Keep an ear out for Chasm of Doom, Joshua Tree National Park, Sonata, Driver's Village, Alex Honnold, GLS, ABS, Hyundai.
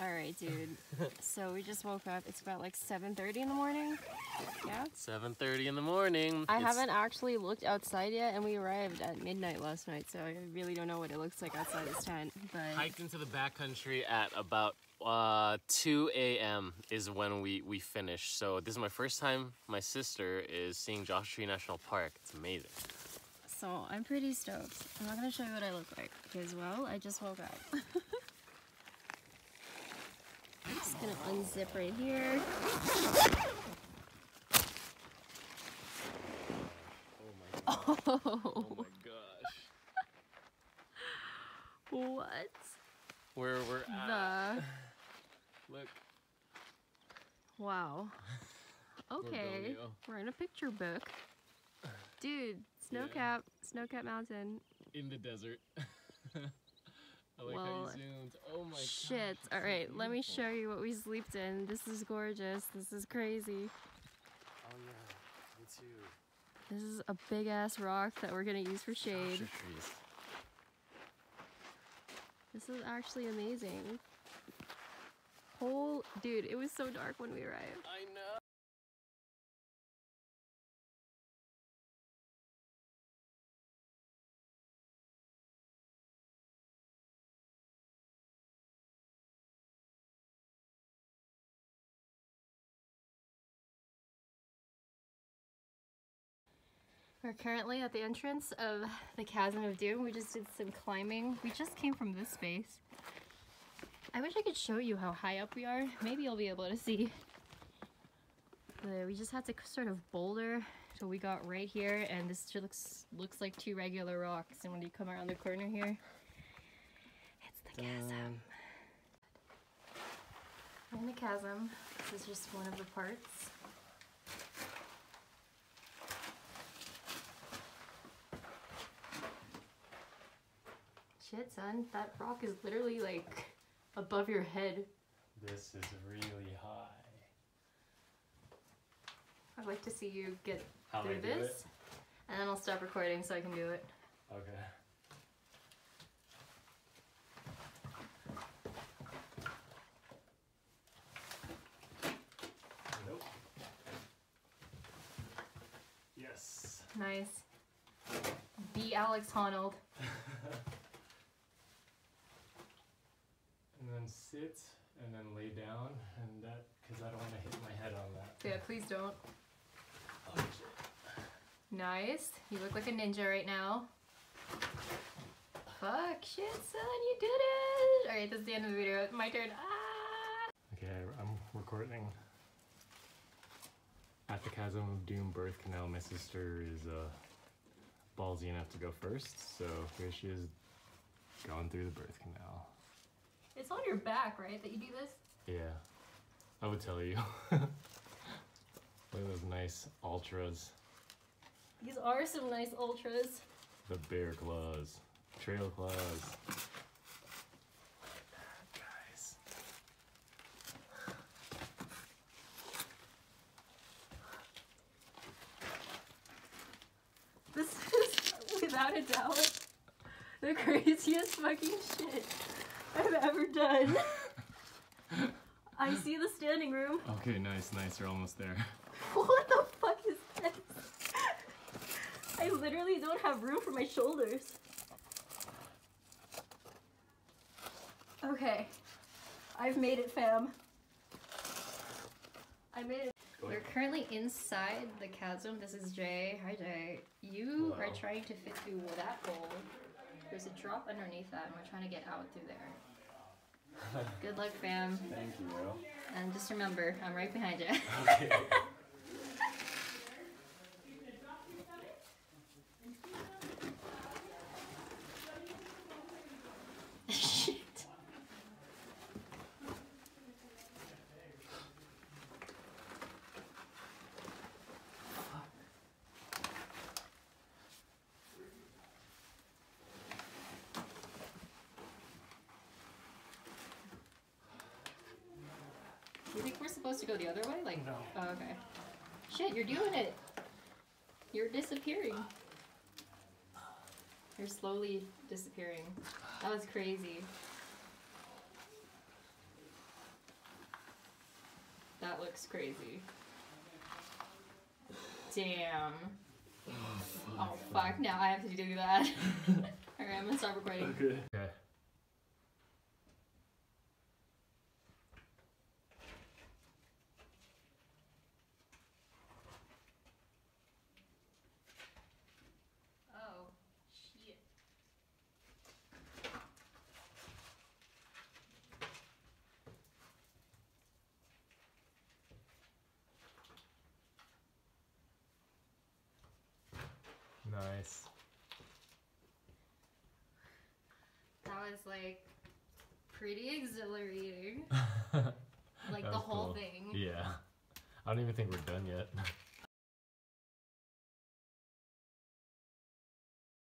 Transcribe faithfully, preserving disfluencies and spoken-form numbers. All right, dude. So we just woke up. It's about like seven thirty in the morning. Yeah? seven thirty in the morning. I it's... haven't actually looked outside yet, and we arrived at midnight last night, so I really don't know what it looks like outside this tent. But hiked into the backcountry at about uh, two A M is when we, we finished. So this is my first time my sister is seeing Joshua Tree National Park. It's amazing. So I'm pretty stoked. I'm not going to show you what I look like because, well, I just woke up. I'm just going to unzip right here. Oh my god. Oh, oh my gosh. What? Where we're at. The... Look. Wow. Okay. We're in a picture book. Dude, snow cap, yeah. Snow cap mountain. In the desert. I like well, how you zoomed. Oh my shit. Gosh, all right, so let me show you what we slept in. This is gorgeous. This is crazy. Oh yeah, me too. This is a big ass rock that we're gonna use for shade. Joshua trees. This is actually amazing. Whole dude, it was so dark when we arrived. I know. We're currently at the entrance of the Chasm of Doom. We just did some climbing. We just came from this space. I wish I could show you how high up we are. Maybe you'll be able to see. But we just had to sort of boulder. So we got right here, and this just looks looks like two regular rocks. And when you come around the corner here, it's the chasm. We're in the chasm. This is just one of the parts. Shit, son, that rock is literally like above your head. This is really high. I'd like to see you get How through I this, and then I'll stop recording so I can do it. Okay. Nope. Yes. Nice. Be Alex Honnold. And then sit, and then lay down, and that, because I don't want to hit my head on that. Yeah, please don't. Oh, shit. Nice. You look like a ninja right now. Fuck, shit, son, you did it! Alright, this is the end of the video. It's my turn. Ah! Okay, I'm recording. At the Chasm of Doom birth canal, my sister is uh, ballsy enough to go first, so here she is going through the birth canal. It's on your back, right, that you do this? Yeah, I would tell you. Look at those nice ultras. These are some nice ultras. The bear claws, trail claws. Look at that, guys. This is, without a doubt, the craziest fucking shit I've ever done. I see the standing room. Okay, nice, nice. You're almost there. What the fuck is this? I literally don't have room for my shoulders. Okay. I've made it, fam. I made it. We're currently inside the chasm. This is Jay. Hi, Jay. You Hello. Are trying to fit through that hole. There's a drop underneath that, and we're trying to get out through there. Good luck, fam. Thank you, bro. And just remember, I'm right behind you. Okay. Shit. You think we're supposed to go the other way? Like, no. Oh, okay. Shit, you're doing it. You're disappearing. You're slowly disappearing. That was crazy. That looks crazy. Damn. Oh, fuck. Oh, fuck. Now I have to do that. Alright, I'm gonna stop recording. Okay. Okay. Nice. That was like pretty exhilarating. Like the whole cool. thing. Yeah. I don't even think we're done yet.